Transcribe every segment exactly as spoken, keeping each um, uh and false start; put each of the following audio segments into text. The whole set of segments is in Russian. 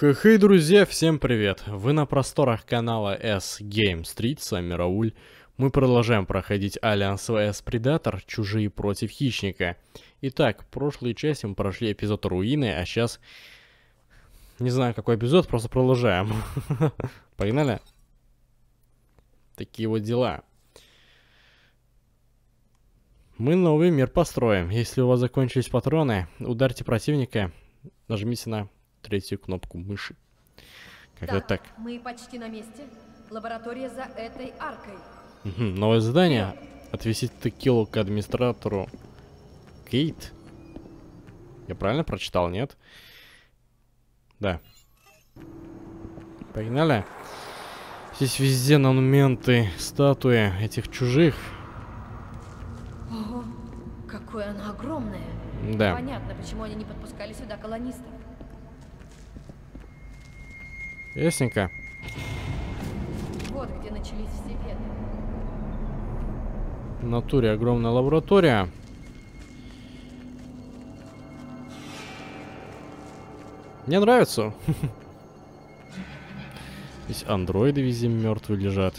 Хэ-хэй, друзья, всем привет! Вы на просторах канала SGameStreet, с вами Рауль. Мы продолжаем проходить Aliens vs Predator: Чужие против Хищника. Итак, в прошлой части мы прошли эпизод Руины, а сейчас... Не знаю, какой эпизод, просто продолжаем. Погнали? Такие вот дела. Мы новый мир построим. Если у вас закончились патроны, ударьте противника, нажмите на... третью кнопку мыши. Как-то так, так. Мы почти на месте. Лаборатория за этой аркой. Угу. Новое задание. Отвесить текилу к администратору Кейт. Я правильно прочитал, нет? Да. Погнали. Здесь везде монументы, статуи этих чужих. Ого, какое она огромная. Да. Понятно, почему они не подпускали сюда колонистов. Ясненько. Вот где начались все беды. В натуре огромная лаборатория. Мне нравится. Здесь андроиды везде мертвые лежат.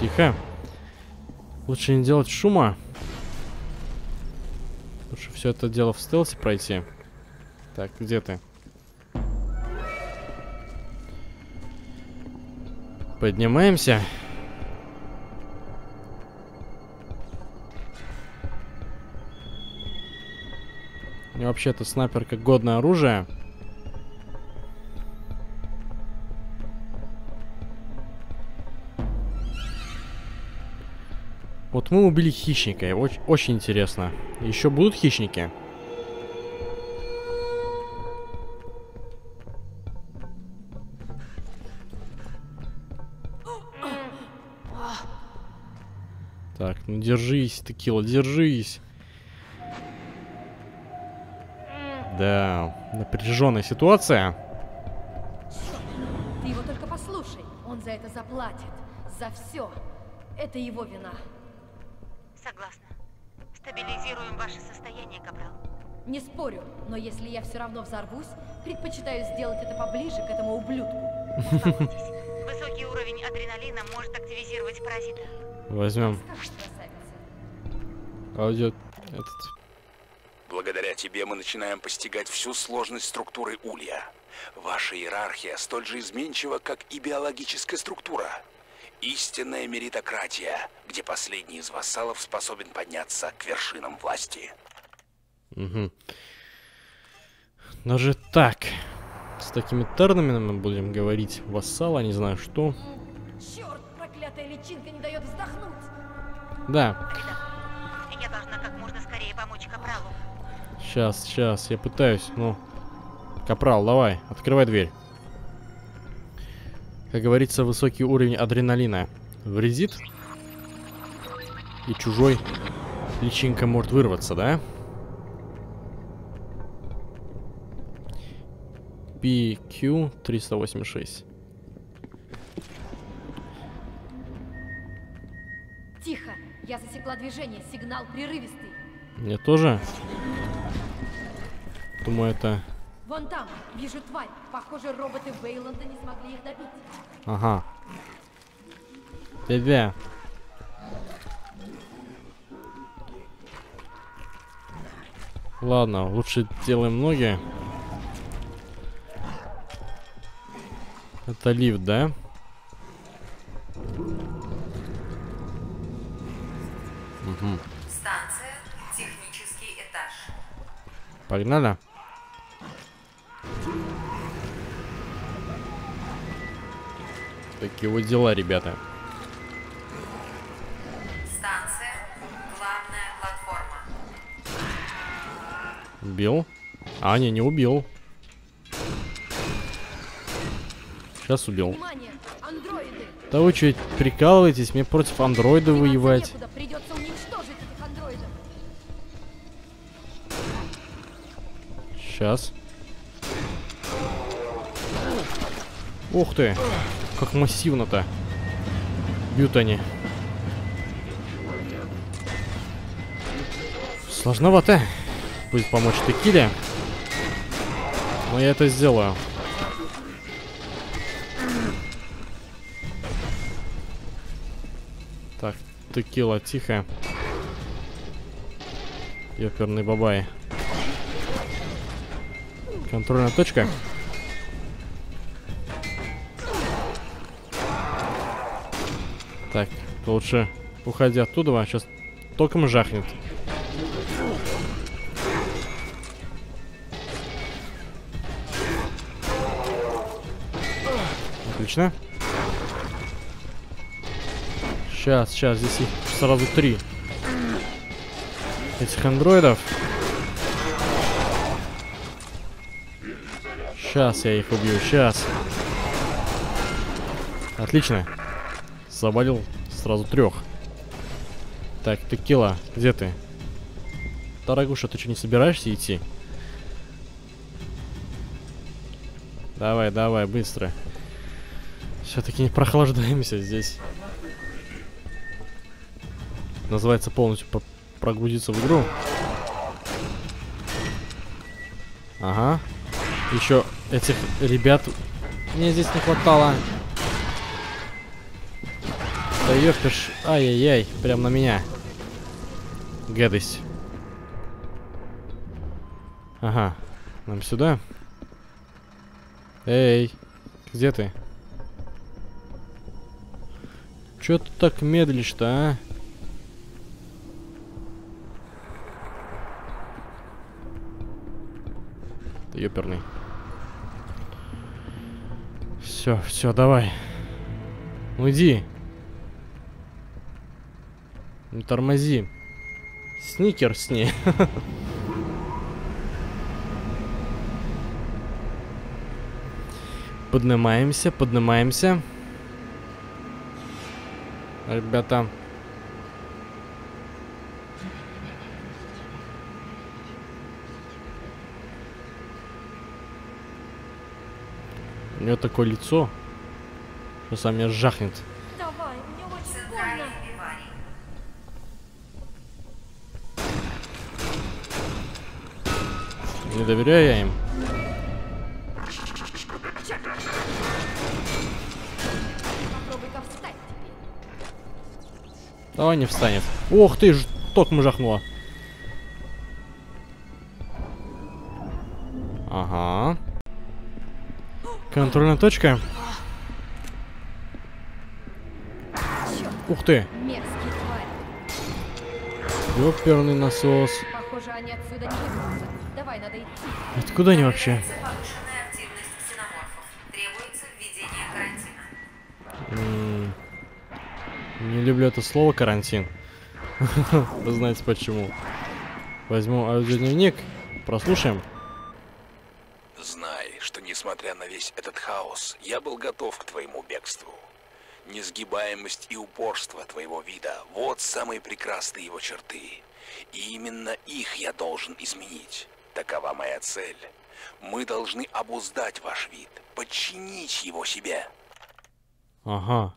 Тихо. Лучше не делать шума. Лучше все это дело в стелсе пройти. Так, где ты? Поднимаемся. И вообще-то снайпер как годное оружие. Вот мы убили хищника, и очень, очень интересно. Еще будут хищники? Так, ну держись, текила, держись. Да, напряженная ситуация. Ты его только послушай, он за это заплатит, за все. Это его вина. Согласна. Стабилизируем ваше состояние, капрал. Не спорю, но если я все равно взорвусь, предпочитаю сделать это поближе к этому ублюдку. Высокий уровень адреналина может активизировать паразита. Возьмем. Аудио этот. Благодаря тебе мы начинаем постигать всю сложность структуры улья. Ваша иерархия столь же изменчива, как и биологическая структура. Истинная меритократия, где последний из вассалов способен подняться к вершинам власти. Угу. Даже так. С такими терминами мы будем говорить. Вассала, не знаю что. Черт, проклятая личинка не дает вздохнуть. Да. Я должна как можно скорее помочь капралу. Сейчас, сейчас, я пытаюсь, ну. Капрал, давай, открывай дверь. Как говорится, высокий уровень адреналина вредит. И чужой личинка может вырваться, да? пи кью триста восемьдесят шесть. Тихо, я засекла движение, сигнал прерывистый. Мне тоже? Думаю, это... Вон там, вижу тварь. Похоже, роботы Вейланда не смогли их добить. Ага. Тебя. Ладно, лучше делаем ноги. Это лифт, да? Угу. Станция, технический этаж. Погнали. Такие вот дела, ребята. Станция, главная платформа. Убил? А, не, не убил. Сейчас убил. Внимание, андроиды. Да вы что, прикалываетесь? Мне против андроида Сниматься воевать. Некуда. Придется уничтожить этих андроидов. Сейчас. Ух ты! Как массивно-то бьют они. Сложновато будет помочь текиле, но я это сделаю. Так, текила, тихо. Ёперный бабай. Контрольная точка. Так, лучше уходи оттуда, а сейчас током жахнет. Отлично. Сейчас, сейчас, здесь их сразу три. Этих андроидов. Сейчас я их убью, сейчас. Отлично. Завалил сразу трех. Так, текила, где ты? Дорогуша, ты что, не собираешься идти? Давай, давай, быстро. Все-таки не прохлаждаемся здесь. Называется полностью по прогрузиться в игру. Ага. Еще этих ребят мне здесь не хватало. Да ёпиш, ай-яй-яй, прям на меня. Гадость. Ага, нам сюда. Эй, где ты? Чё ты так медлишь-то, а? Ты ёперный. Все, все, давай. Уйди. Не тормози. Сникер с ней. Поднимаемся, поднимаемся. Ребята. У нее такое лицо, что сам меня жахнет. Давай, мне очень больно. Не доверяю я им. Давай не встанет. Ох ты ж, током жахнула. Ага. Контрольная точка. Черт. Ух ты. Ёперный насос. Похоже, они отсюда не вернутся. Давай, надо идти. Откуда они вообще? Повышенная активность ксеноморфов. Требуется введение карантина. М-м, не люблю это слово карантин. Вы знаете почему. Возьму аудиодневник, прослушаем. Знай, что несмотря на весь этот хаос, я был готов к твоему бегству. Несгибаемость и упорство твоего вида – вот самые прекрасные его черты. И именно их я должен изменить. Такова моя цель. Мы должны обуздать ваш вид, подчинить его себе. Ага.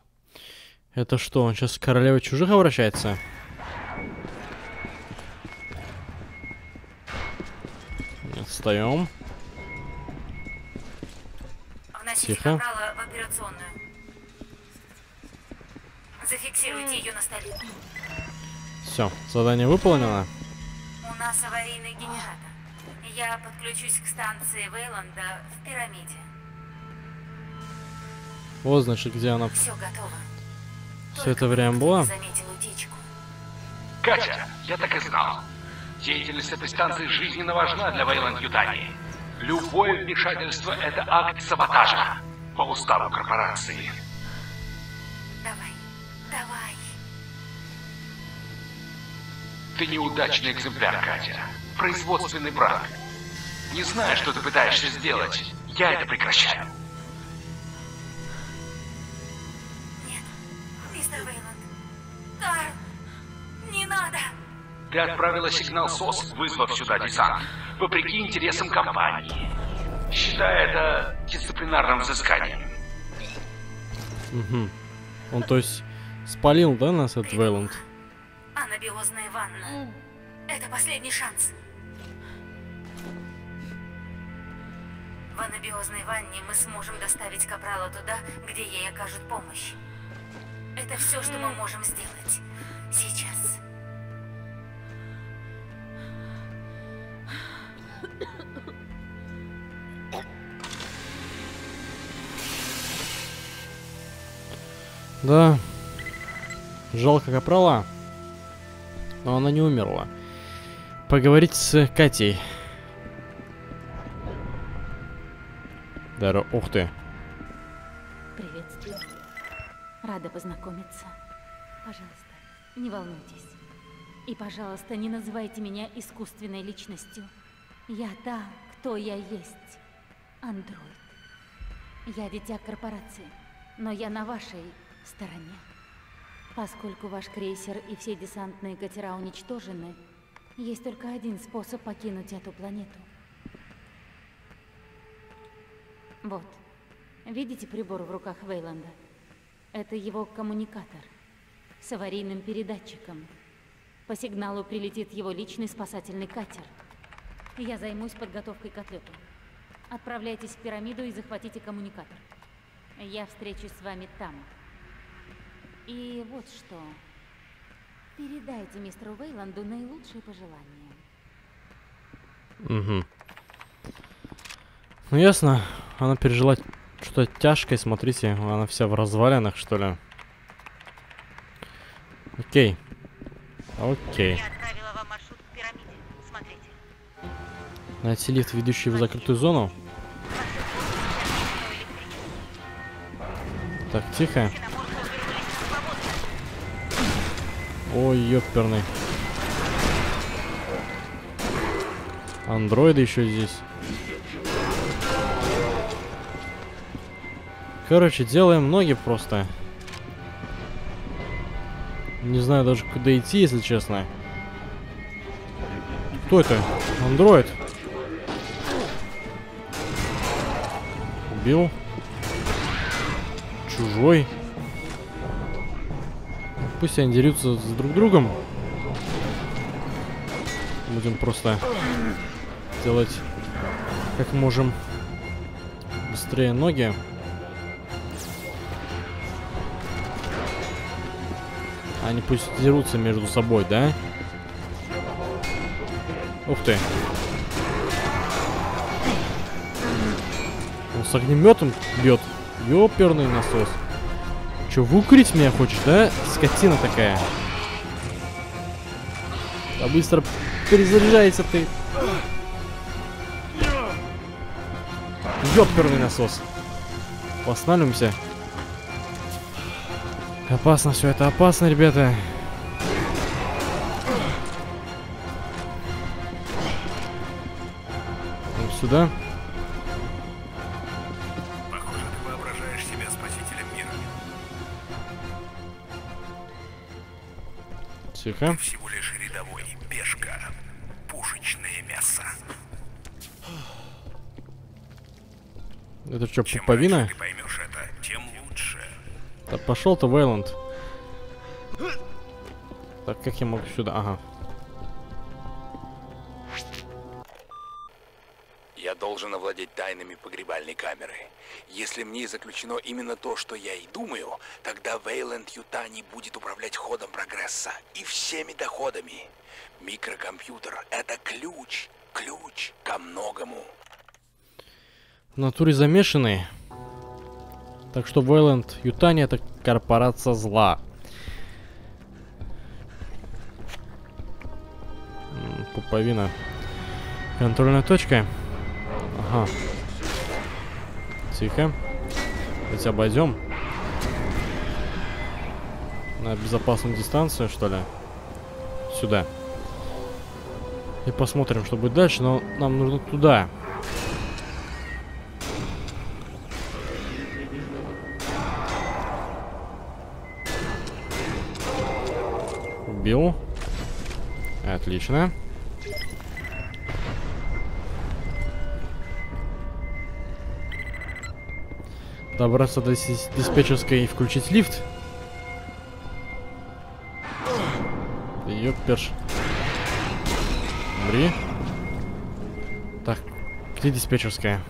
Это что, он сейчас к королеве чужих обращается? Отстаем. Тихо. В операционную. Зафиксируйте ее на столе. Все, задание выполнено. У нас аварийный генератор. Я подключусь к станции Вейланда в пирамиде. Вот, значит, где она. Все готово. Все это время было. Катя, я так и знал. Деятельность этой станции жизненно важна для Вейланд-Ютани. Любое вмешательство – это акт саботажа по уставу корпорации. Давай, давай. Ты неудачный экземпляр, Катя. Производственный брак. Не знаю, что ты пытаешься сделать. Я это прекращаю. Нет, мистер Вейланд. Карл, не надо. Ты отправила сигнал СОС, вызвав сюда десант, вопреки интересам компании. Считай это дисциплинарным взысканием. Угу. Он, то есть, спалил, да, нас от Вейланд? Анабиозная ванна. Это последний шанс. В анабиозной ванне мы сможем доставить Капрала туда, где ей окажут помощь. Это все, что мы можем сделать. Сейчас. Да. Жалко Капрала. Но она не умерла. Поговорить с Катей. Даро, ух ты. Приветствую. Рада познакомиться. Пожалуйста, не волнуйтесь. И, пожалуйста, не называйте меня искусственной личностью. Я та, кто я есть. Андроид. Я дитя корпорации, но я на вашей стороне. Поскольку ваш крейсер и все десантные катера уничтожены, есть только один способ покинуть эту планету. Вот. Видите прибор в руках Вейланда? Это его коммуникатор с аварийным передатчиком. По сигналу прилетит его личный спасательный катер. Я займусь подготовкой к отлету. Отправляйтесь в пирамиду и захватите коммуникатор. Я встречусь с вами там. И вот что. Передайте мистеру Вейланду наилучшие пожелания. Угу. Ну ясно. Она пережила что-то тяжкое. Смотрите, она вся в развалинах, что ли. Окей. Окей. Я отправила вам маршрут к пирамиде. Смотрите. Найти лифт, ведущий в закрытую зону. Так, тихо. Ой, ёперный. Андроиды еще здесь. Короче, делаем ноги просто. Не знаю даже, куда идти, если честно. Кто это? Андроид? Убил. Чужой. Пусть они дерутся с друг другом. Будем просто делать как можем быстрее ноги. Они пусть дерутся между собой, да? Ух ты. Он с огнеметом бьет. Ёперный насос. Че, выкурить меня хочешь, да? Скотина такая. Да быстро перезаряжайся ты. Ёперный насос. Восстанавливаемся. Опасно все это, опасно, ребята. Вот сюда. Похоже, ты воображаешь себя спасителем мира. Тихо. Ты всего лишь рядовой пешка, пушечное мясо. Это что, пуповина? Да пошел ты, Вейланд. Так, как я могу сюда? Ага. Я должен овладеть тайнами погребальной камеры. Если в ней заключено именно то, что я и думаю, тогда Вейланд-Ютани будет управлять ходом прогресса и всеми доходами. Микрокомпьютер — это ключ, ключ ко многому. В натуре замешанный. Так что Вейланд-Ютани — это корпорация зла. Пуповина. Контрольная точка. Ага. Тихо. Давайте обойдем. На безопасную дистанцию, что ли? Сюда. И посмотрим, что будет дальше. Но нам нужно туда. Отлично. Добраться до диспетчерской и включить лифт. Ёпперш. Умри. Так, где диспетчерская?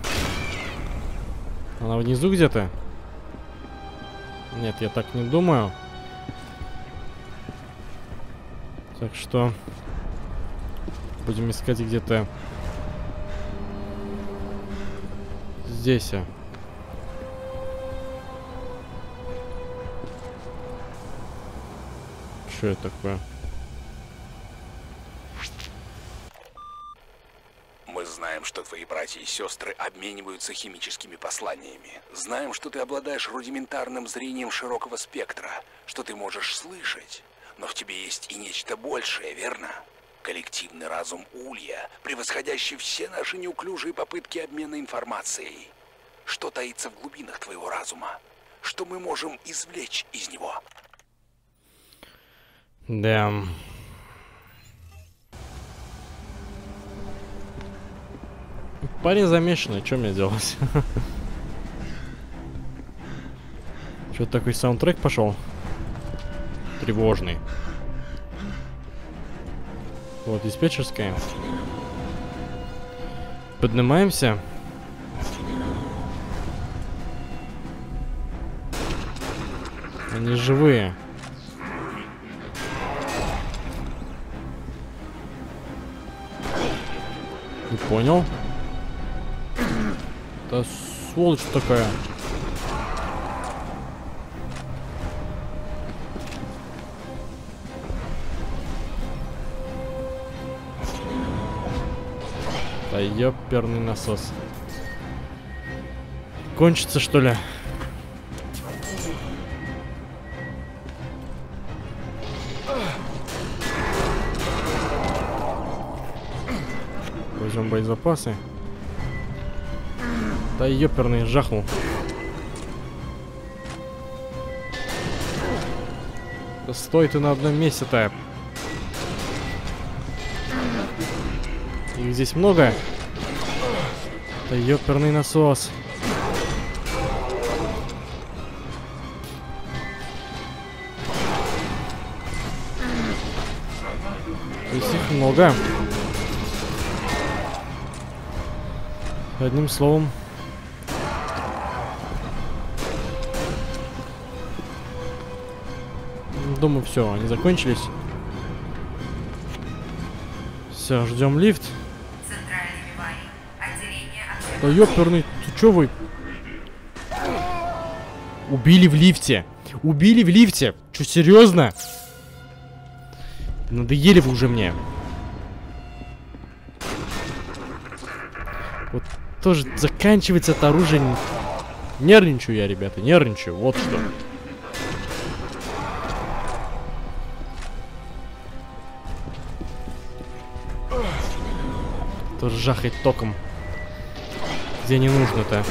Она внизу где-то? Нет, я так не думаю. Так что... будем искать где-то... здесь. Что это такое? Мы знаем, что твои братья и сестры обмениваются химическими посланиями. Знаем, что ты обладаешь рудиментарным зрением широкого спектра, что ты можешь слышать. Но в тебе есть и нечто большее, верно? Коллективный разум Улья, превосходящий все наши неуклюжие попытки обмена информацией. Что таится в глубинах твоего разума? Что мы можем извлечь из него? Да. Парень замешанный, что мне делать? Что-то такой саундтрек пошел. Тревожный. Вот, диспетчерская. Поднимаемся. Они живые. Не понял. Да сволочь такая. Да ёперный насос. Кончится, что ли? Возьмем боезапасы. Да ёперный жахнул. Да стой ты на одном месте-то. Их здесь много. Да ёперный насос. То есть их много. Одним словом. Думаю, все, они закончились. Все, ждем лифт. Да ёперный, ты чё вы? Убили в лифте. Убили в лифте. Чё, серьезно? Надоели вы уже мне. Вот тоже заканчивается это оружие. Нервничаю я, ребята, нервничаю. Вот что. Тоже жахает током. Где не нужно-то?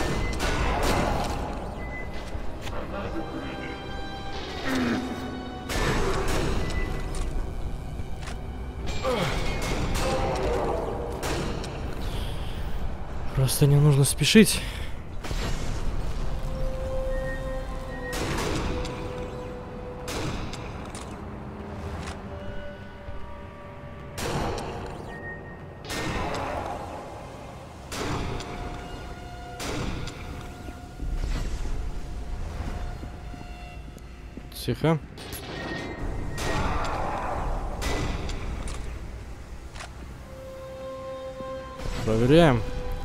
Просто не нужно спешить. Тихо. Проверяем.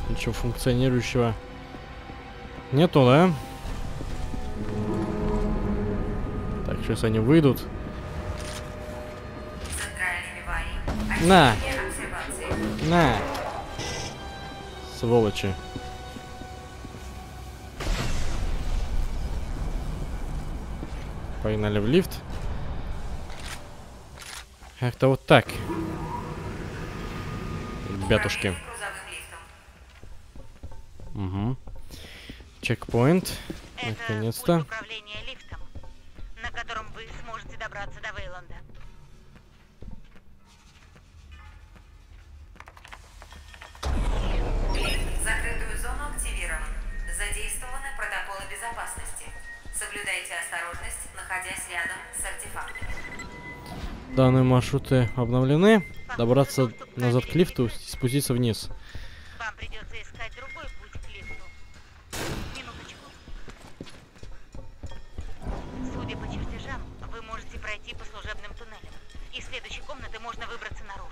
Ничего функционирующего нету, да? Так, сейчас они выйдут. На! На! Сволочи. Погнали в лифт. Как-то вот так. Ребятушки. Угу. Чекпоинт. Наконец-то. Это путь управления лифтом, на котором вы сможете добраться до Вейланда. Лифт в закрытую зону активирован. Задействованы протоколы безопасности. Соблюдайте осторожность, находясь рядом с артефактами. Данные маршруты обновлены. добраться назад к лифту и спуститься вниз. Вам придется искать другой путь к лифту. Минуточку. Судя по чертежам, вы можете пройти по служебным туннелям. Из следующей комнаты можно выбраться наружу.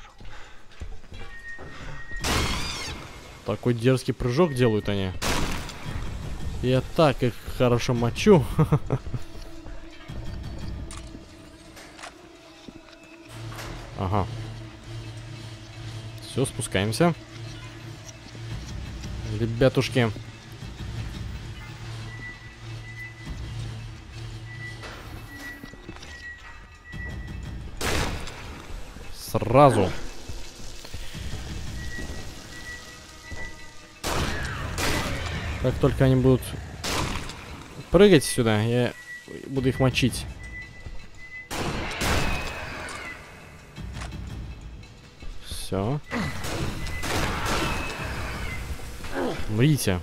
Такой дерзкий прыжок делают они. Я так их хорошо мочу. Ага. Все, спускаемся. Ребятушки. Сразу. Как только они будут прыгать сюда, я буду их мочить. Все. Мрите.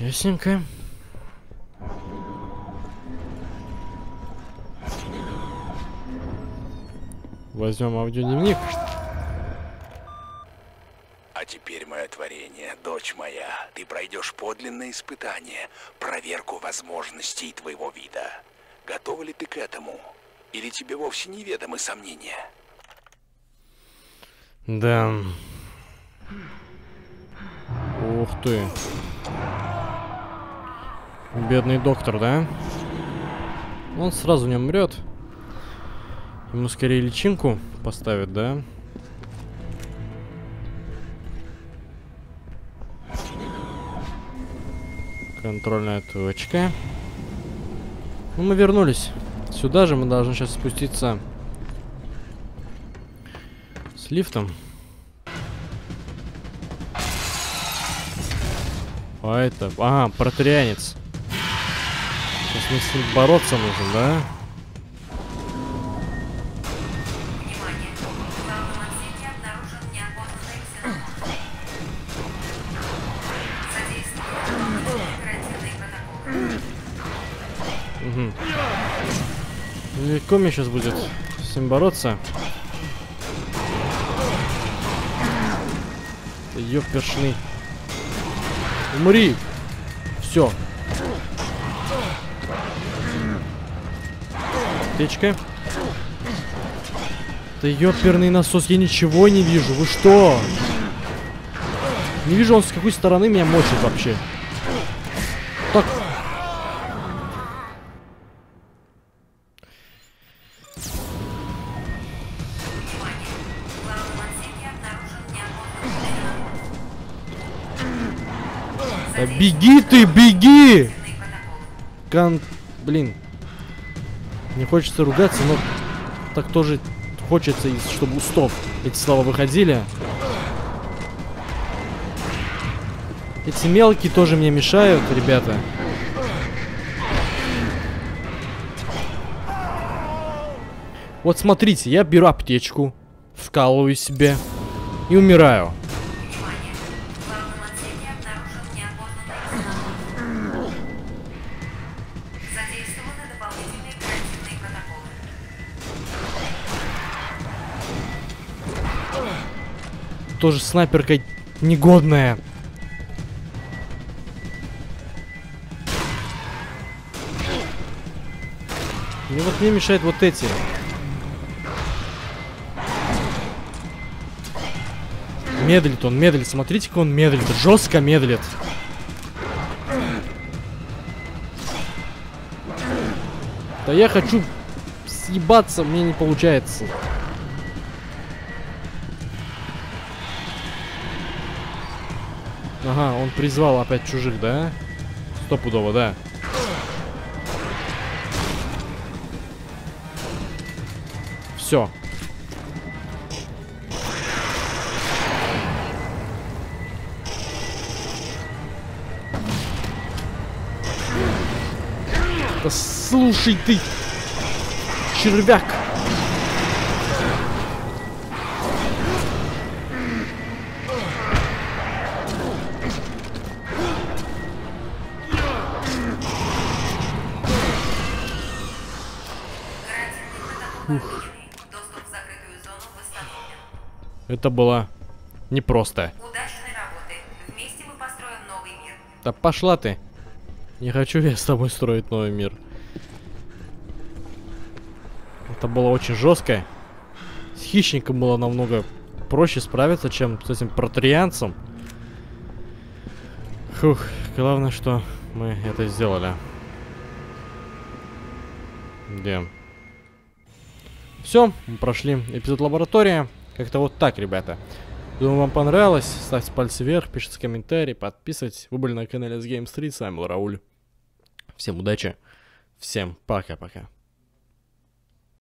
Ясненько. Возьмем аудиодневник. А теперь, мое творение, дочь моя, ты пройдешь подлинное испытание, проверку возможностей твоего вида. Готова ли ты к этому? Или тебе вовсе неведомы сомнения? Да. Ух ты. Бедный доктор, да? Он сразу не умрет. Ему скорее личинку поставят, да? Контрольная точка. Ну, мы вернулись. Сюда же мы должны сейчас спуститься с лифтом. А это... Ага, протарианец. Сейчас мы с ним бороться нужно, да? Легко мне сейчас будет с ним бороться. Ёпершный. Умри! Все. Течка. Да ёперный насос, я ничего не вижу. Вы что? Не вижу, он с какой стороны меня мочит вообще. Так. Беги ты, беги! Кон... Блин. Не хочется ругаться, но так тоже хочется, чтобы устов эти слова выходили. Эти мелкие тоже мне мешают, ребята. Вот смотрите, я беру аптечку, вкалываю себе и умираю. Тоже снайперка негодная. И вот мне мешают вот эти. Медлит он, медлит. Смотрите, как он медлит. Жестко медлит. Да я хочу съебаться, мне не получается. Ага, он призвал опять чужих, да? Стопудово, да. Все. Да слушай ты, червяк. Фух. Это было непросто. Да пошла ты. Не хочу я с тобой строить новый мир. Это было очень жестко. С хищником было намного проще справиться, чем с этим протрианцем. Фух, главное, что мы это сделали. Где? Все, мы прошли эпизод лаборатории. Как-то вот так, ребята. Думаю, вам понравилось. Ставьте пальцы вверх, пишите комментарии, подписывайтесь. Вы были на канале SGameStreet, с вами был Рауль. Всем удачи, всем пока-пока.